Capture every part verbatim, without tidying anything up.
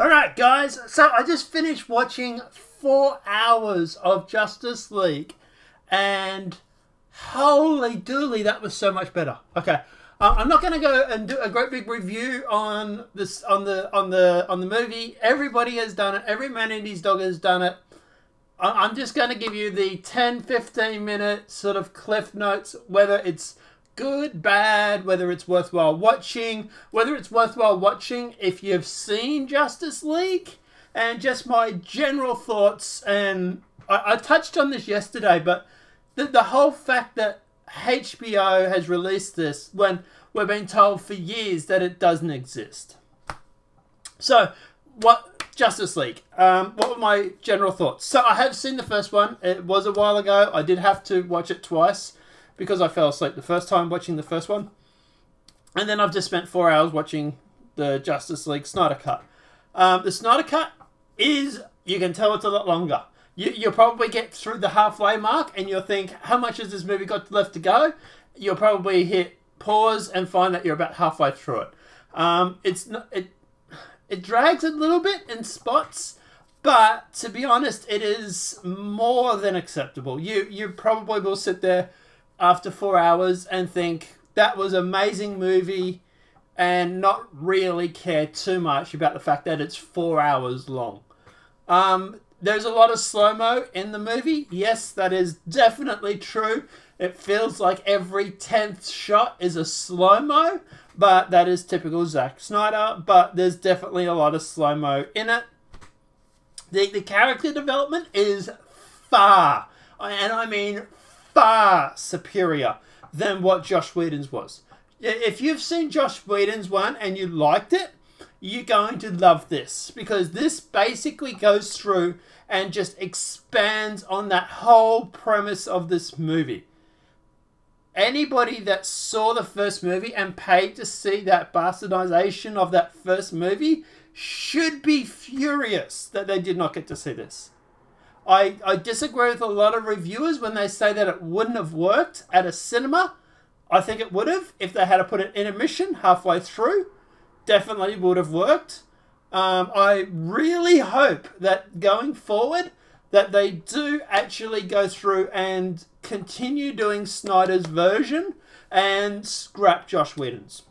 Alright guys, so I just finished watching four hours of Justice League and holy dooly, that was so much better. Okay, uh, I'm not going to go and do a great big review on this on the on the on the movie. Everybody has done it. Every man and his dog has done it. I I'm just going to give you the ten fifteen minute sort of cliff notes, whether it's good, bad, whether it's worthwhile watching, whether it's worthwhile watching if you've seen Justice League, and just my general thoughts. And I, I touched on this yesterday, but the, the whole fact that H B O has released this when we've been told for years that it doesn't exist. So, what Justice League? Um, what were my general thoughts? So, I have seen the first one. It was a while ago. I did have to watch it twice, because I fell asleep the first time watching the first one. And then I've just spent four hours watching the Justice League Snyder Cut. Um, the Snyder Cut is, you can tell it's a lot longer. You, you'll probably get through the halfway mark and you'll think, how much has this movie got left to go? You'll probably hit pause and find that you're about halfway through it. Um, it's not, it, it drags a little bit in spots, but to be honest, it is more than acceptable. You, you probably will sit there after four hours and think that was an amazing movie and not really care too much about the fact that it's four hours long. Um, there's a lot of slow-mo in the movie. Yes, that is definitely true. It feels like every tenth shot is a slow-mo, but that is typical Zack Snyder, but there's definitely a lot of slow-mo in it. The, the character development is far, and I mean far superior than what Josh Whedon's was. If you've seen Josh Whedon's one and you liked it, you're going to love this, because this basically goes through and just expands on that whole premise of this movie. Anybody that saw the first movie and paid to see that bastardization of that first movie should be furious that they did not get to see this. I, I disagree with a lot of reviewers when they say that it wouldn't have worked at a cinema. I think it would have if they had to put an intermission halfway through. Definitely would have worked. Um, I really hope that going forward that they do actually go through and continue doing Snyder's version and scrap Josh Whedon's.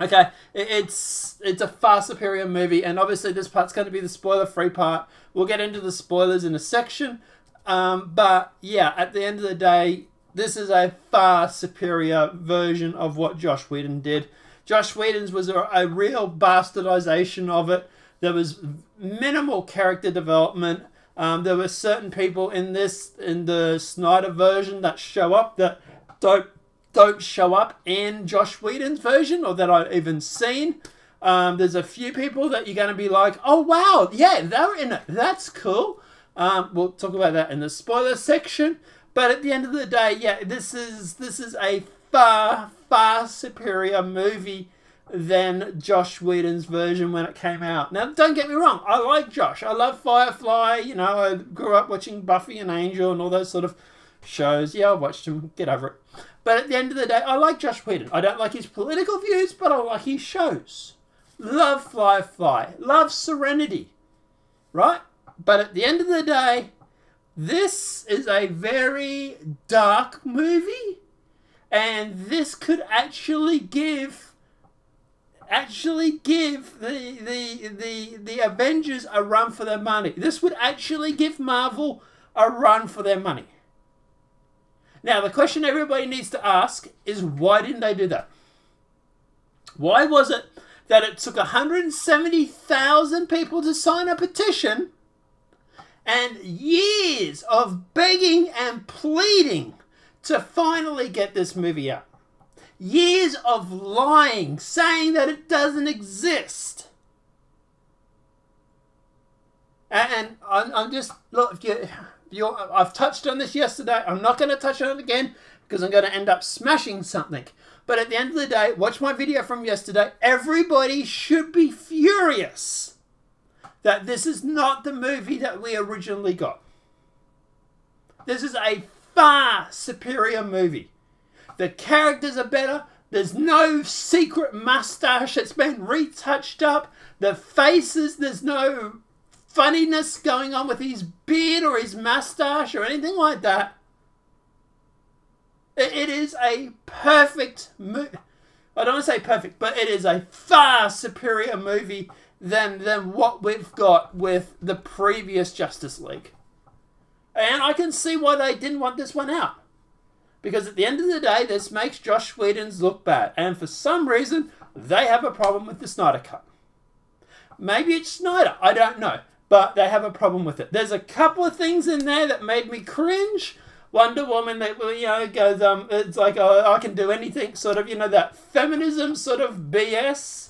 Okay, it's it's a far superior movie, and obviously this part's going to be the spoiler-free part. We'll get into the spoilers in a section, um, but yeah, at the end of the day, this is a far superior version of what Josh Whedon did. Josh Whedon's was a, a real bastardization of it. There was minimal character development. Um, there were certain people in this, in the Snyder version, that show up that don't don't show up in Josh Whedon's version, or that I've even seen. Um, there's a few people that you're going to be like, oh wow, yeah, they're in it, that's cool. Um, we'll talk about that in the spoiler section, but at the end of the day, yeah, this is this is a far, far superior movie than Josh Whedon's version when it came out. Now, don't get me wrong, I like Josh. I love Firefly, you know, I grew up watching Buffy and Angel and all those sort of shows. Yeah, I watched him, get over it. But at the end of the day, I like Josh Whedon. I don't like his political views, but I like his shows. Love Firefly. Love Serenity. Right? But at the end of the day, this is a very dark movie. And this could actually give actually give the the the, the Avengers a run for their money. This would actually give Marvel a run for their money. Now, the question everybody needs to ask is, why didn't they do that? Why was it that it took one hundred seventy thousand people to sign a petition and years of begging and pleading to finally get this movie out? Years of lying, saying that it doesn't exist. And I'm just, look, if you... You're, I've touched on this yesterday. I'm not going to touch on it again because I'm going to end up smashing something. But at the end of the day, watch my video from yesterday. Everybody should be furious that this is not the movie that we originally got. This is a far superior movie. The characters are better. There's no secret mustache that's been retouched up. The faces, there's no funniness going on with his beard or his mustache or anything like that. It, it is a perfect movie. I don't want to say perfect, but it is a far superior movie than, than what we've got with the previous Justice League. And I can see why they didn't want this one out. Because at the end of the day, this makes Josh Whedon's look bad. And for some reason, they have a problem with the Snyder Cut. Maybe it's Snyder, I don't know. But they have a problem with it. There's a couple of things in there that made me cringe. Wonder Woman that, you know, goes, um, it's like, oh, I can do anything, sort of, you know, that feminism sort of B S.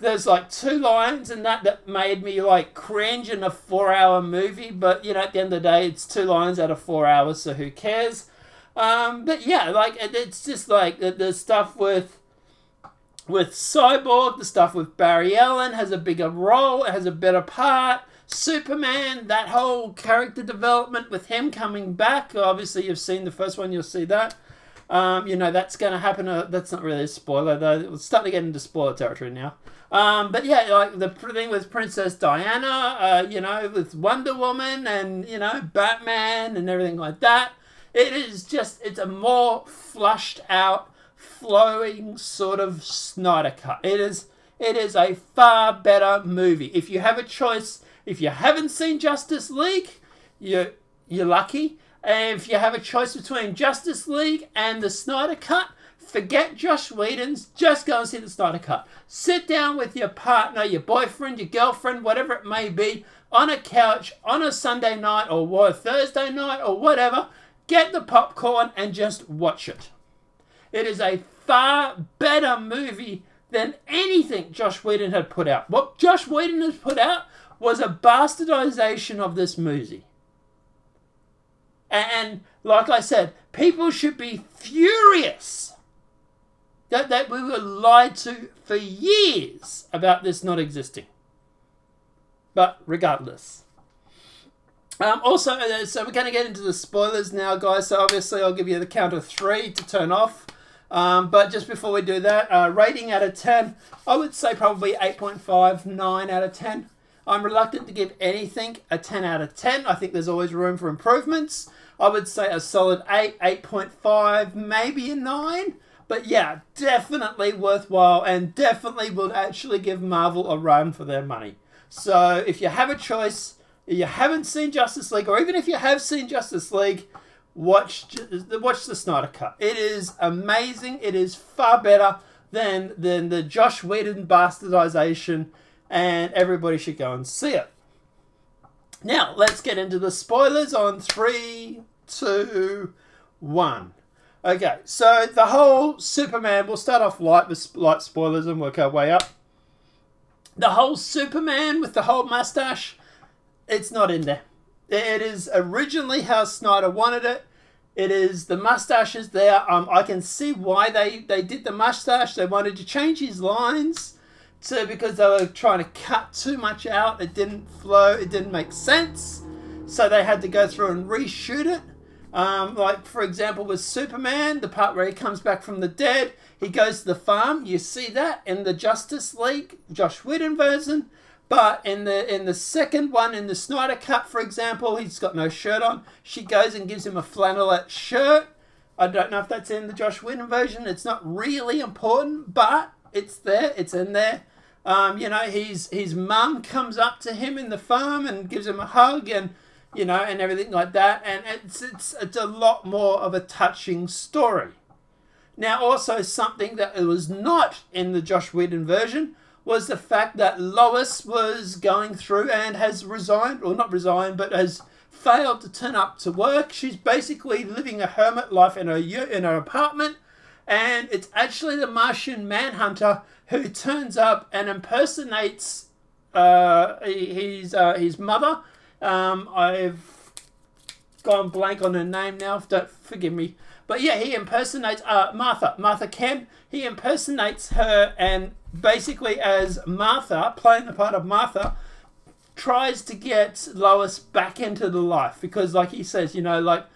There's like two lines in that that made me like cringe in a four hour movie, but you know, at the end of the day, it's two lines out of four hours, so who cares? Um, but yeah, like it, it's just like the, the stuff with with Cyborg, the stuff with Barry Allen has a bigger role, it has a better part. Superman, that whole character development with him coming back. Obviously, you've seen the first one, you'll see that. Um, you know, that's going to happen. Uh, that's not really a spoiler, though. It's starting to get into spoiler territory now. Um, but yeah, like the thing with Princess Diana, uh, you know, with Wonder Woman and, you know, Batman and everything like that. It is just, it's a more flushed out, flowing sort of Snyder Cut. It is, it is a far better movie. If you have a choice... If you haven't seen Justice League, you, you're lucky. And if you have a choice between Justice League and the Snyder Cut, forget Josh Whedon's, just go and see the Snyder Cut. Sit down with your partner, your boyfriend, your girlfriend, whatever it may be, on a couch, on a Sunday night or a Thursday night or whatever, get the popcorn and just watch it. It is a far better movie than anything Josh Whedon had put out. What Josh Whedon has put out was a bastardization of this movie. And like I said, people should be furious that, that we were lied to for years about this not existing. But regardless. Um, also, so we're going to get into the spoilers now, guys. So obviously I'll give you the count of three to turn off. Um, but just before we do that, uh, rating out of ten, I would say probably eight point five, nine out of ten. I'm reluctant to give anything a ten out of ten. I think there's always room for improvements. I would say a solid eight, eight point five, maybe a nine. But yeah, definitely worthwhile and definitely would actually give Marvel a run for their money. So if you have a choice, if you haven't seen Justice League, or even if you have seen Justice League, watch, watch the Snyder Cut. It is amazing. It is far better than, than the Josh Whedon bastardization. And everybody should go and see it. Now, let's get into the spoilers on three, two, one. Okay, so the whole Superman, we'll start off light with light spoilers and work our way up. The whole Superman with the whole mustache, it's not in there. It is originally how Snyder wanted it. It is, the mustache is there. Um, I can see why they, they did the mustache. They wanted to change his lines. So because they were trying to cut too much out, it didn't flow, it didn't make sense. So they had to go through and reshoot it. Um, like, for example, with Superman, the part where he comes back from the dead, he goes to the farm. You see that in the Justice League, Josh Whedon version. But in the, in the second one, in the Snyder Cut, for example, he's got no shirt on. She goes and gives him a flannelette shirt. I don't know if that's in the Josh Whedon version. It's not really important, but it's there, it's in there. Um, you know, his, his mum comes up to him in the farm and gives him a hug and, you know, and everything like that. And it's, it's, it's a lot more of a touching story. Now, also something that it was not in the Josh Whedon version was the fact that Lois was going through and has resigned, or not resigned, but has failed to turn up to work. She's basically living a hermit life in her, in her apartment. And it's actually the Martian Manhunter who turns up and impersonates uh, his, uh, his mother. Um, I've gone blank on her name now. Don't forgive me. But yeah, he impersonates uh, Martha. Martha Kent. He impersonates her and basically as Martha, playing the part of Martha, tries to get Lois back into the life. Because like he says, you know, like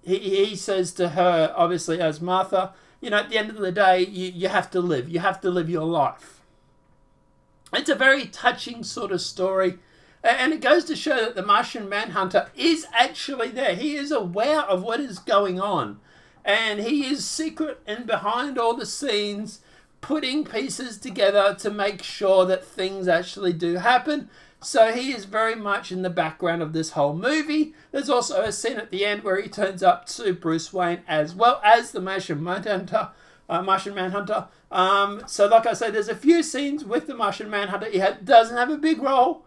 he, he says to her, obviously as Martha, you know, at the end of the day, you, you have to live. You have to live your life. It's a very touching sort of story. And it goes to show that the Martian Manhunter is actually there. He is aware of what is going on. And he is secret and behind all the scenes, putting pieces together to make sure that things actually do happen. So he is very much in the background of this whole movie. There's also a scene at the end where he turns up to Bruce Wayne as well as the Martian Manhunter. Uh, Martian Manhunter. Um, so like I said, there's a few scenes with the Martian Manhunter. He ha doesn't have a big role,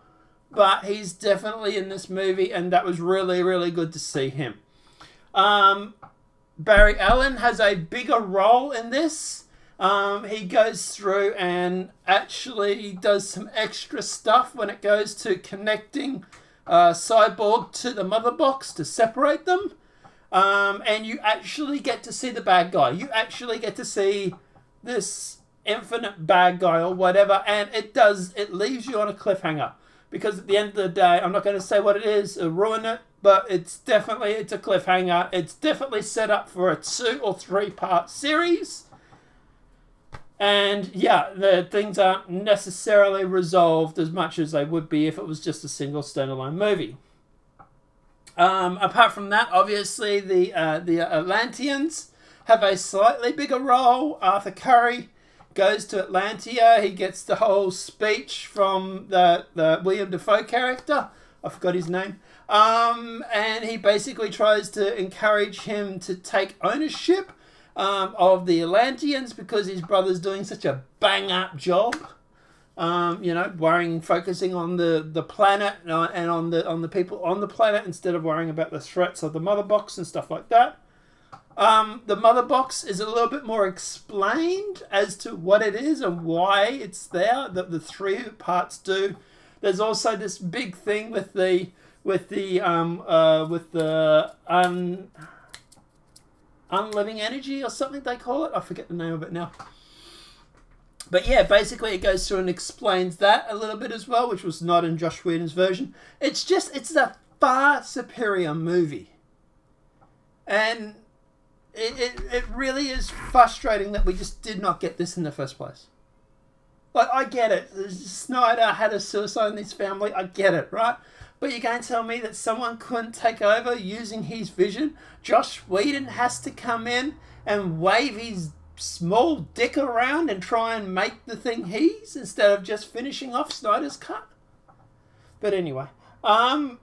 but he's definitely in this movie, and that was really, really good to see him. Um, Barry Allen has a bigger role in this. Um, he goes through and actually does some extra stuff when it goes to connecting uh, Cyborg to the Mother Box to separate them. Um, and you actually get to see the bad guy. You actually get to see this infinite bad guy or whatever, and it does, it leaves you on a cliffhanger. Because at the end of the day, I'm not going to say what it is, it'll ruin it, but it's definitely, it's a cliffhanger. It's definitely set up for a two or three part series. And yeah, the things aren't necessarily resolved as much as they would be if it was just a single standalone movie. Um, apart from that, obviously the, uh, the Atlanteans have a slightly bigger role. Arthur Curry goes to Atlantia. He gets the whole speech from the, the William Dafoe character. I forgot his name. Um, and he basically tries to encourage him to take ownership um, of the Atlanteans because his brother's doing such a bang-up job. Um, you know, worrying, focusing on the, the planet and on the, on the people on the planet instead of worrying about the threats of the Mother Box and stuff like that. Um, the Mother Box is a little bit more explained as to what it is and why it's there, that the three parts do. There's also this big thing with the with the um uh with the un unliving energy or something they call it. I forget the name of it now. But yeah, basically it goes through and explains that a little bit as well, which was not in Josh Whedon's version. It's just it's a far superior movie. And It, it, it really is frustrating that we just did not get this in the first place. Like, I get it. Snyder had a suicide in his family. I get it, right? But you can't tell me that someone couldn't take over using his vision. Josh Whedon has to come in and wave his small dick around and try and make the thing his instead of just finishing off Snyder's cut. But anyway, um...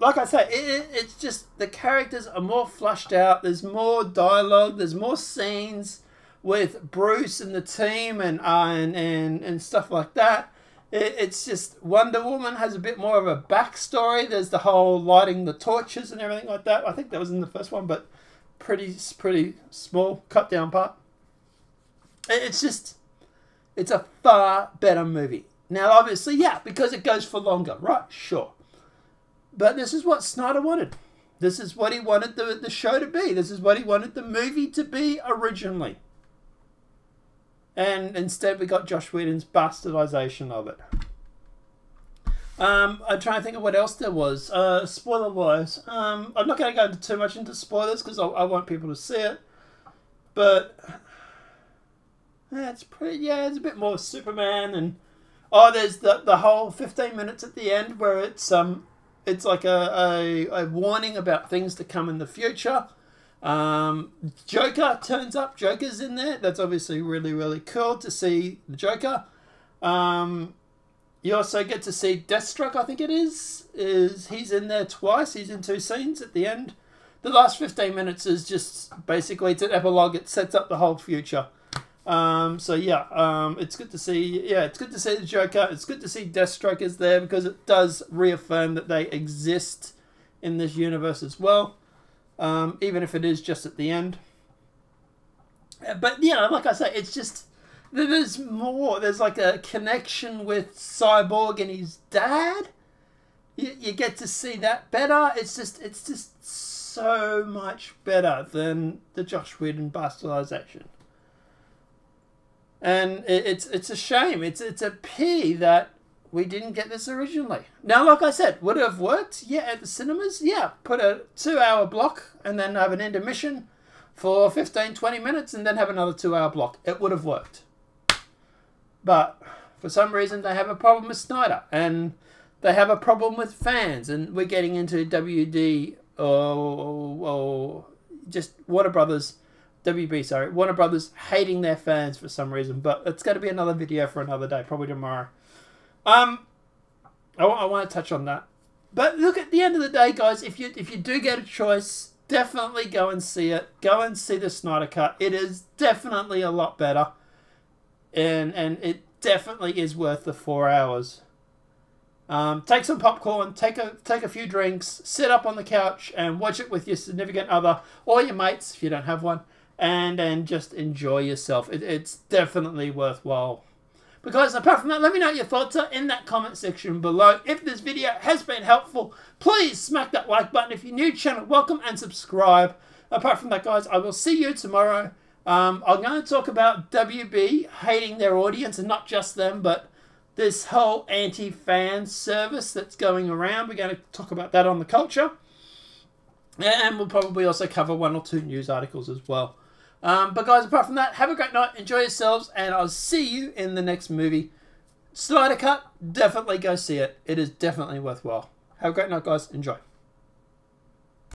like I say, it, it's just the characters are more flushed out. There's more dialogue. There's more scenes with Bruce and the team and uh, and, and and stuff like that. It, it's just Wonder Woman has a bit more of a backstory. There's the whole lighting the torches and everything like that. I think that was in the first one, but pretty pretty small cut down part. It, it's just it's a far better movie. Now, obviously, yeah, because it goes for longer, right? Sure. But this is what Snyder wanted. This is what he wanted the, the show to be. This is what he wanted the movie to be originally. And instead we got Josh Whedon's bastardization of it. Um, I'm trying to think of what else there was. Uh, Spoiler-wise. Um, I'm not going to go into too much into spoilers because I, I want people to see it. But yeah, it's pretty, yeah, it's a bit more Superman. And oh, there's the, the whole fifteen minutes at the end where it's... um. It's like a, a, a warning about things to come in the future. Um, Joker turns up. Joker's in there. That's obviously really, really cool to see the Joker. Um, you also get to see Deathstroke, I think it is. is. He's in there twice. He's in two scenes at the end. The last fifteen minutes is just basically, it's an epilogue. It sets up the whole future. Um, so yeah, um, it's good to see, yeah, it's good to see the Joker, it's good to see Deathstroke is there because it does reaffirm that they exist in this universe as well, um, even if it is just at the end. But yeah, like I say, it's just, there's more, there's like a connection with Cyborg and his dad, you, you get to see that better, it's just, it's just so much better than the Josh Whedon bastardization. And it's it's a shame. It's it's a pity that we didn't get this originally. Now, like I said, would it have worked? Yeah, at the cinemas? Yeah, put a two hour block and then have an intermission. for fifteen, twenty minutes and then have another two-hour block. It would have worked. But for some reason, they have a problem with Snyder. And they have a problem with fans. And we're getting into W D, or oh, oh, just Warner Brothers, W B, sorry, Warner Brothers hating their fans for some reason. But it's going to be another video for another day, probably tomorrow. Um, I, I want to touch on that. But look, at the end of the day, guys, if you if you do get a choice, definitely go and see it. Go and see the Snyder Cut. It is definitely a lot better. And and it definitely is worth the four hours. Um, take some popcorn, take a take a few drinks, sit up on the couch and watch it with your significant other or your mates if you don't have one, and and just enjoy yourself. It, it's definitely worthwhile. But guys, apart from that, let me know what your thoughts are in that comment section below. If this video has been helpful, please smack that like button. If you're new to the channel, welcome and subscribe. Apart from that, guys, I will see you tomorrow. Um, I'm going to talk about W B hating their audience, and not just them, but this whole anti-fan service that's going around. We're going to talk about that on the culture. And we'll probably also cover one or two news articles as well. Um, but guys, apart from that, have a great night, enjoy yourselves, and I'll see you in the next movie. Snyder Cut, definitely go see it. It is definitely worthwhile. Have a great night, guys. Enjoy.